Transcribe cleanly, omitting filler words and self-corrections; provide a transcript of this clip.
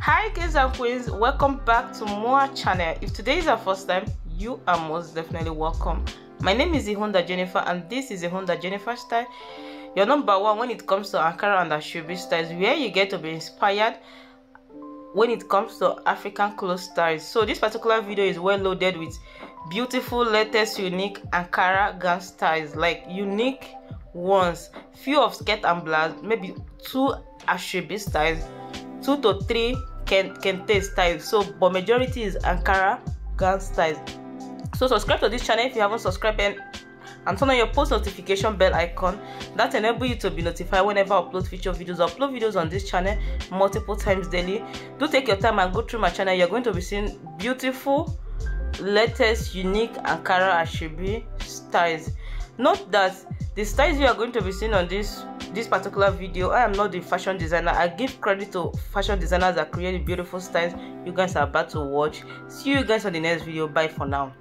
Hi guys and queens, welcome back to my channel. If today is your first time, you are most definitely welcome. My name is Ihunda Jennifer and this is Ihunda Jennifer Styles, your number one when it comes to Ankara and Asoebi styles, where you get to be inspired when it comes to African clothes styles. So this particular video is well loaded with beautiful, latest, unique Ankara gown styles, like unique ones, few of skirt and blouse, maybe 2 Asoebi styles, 2 to 3 kente styles. So but majority is Ankara gown styles. So subscribe to this channel if you haven't subscribed and turn on your post notification bell icon. That enables you to be notified whenever I upload future videos. I upload videos on this channel multiple times daily. Do take your time and go through my channel. You're going to be seeing beautiful, latest, unique Ankara Asoebi styles. Note that the styles you are going to be seeing on this particular video, I am not the fashion designer. I give credit to fashion designers that create beautiful styles you guys are about to watch. See you guys on the next video. Bye for now.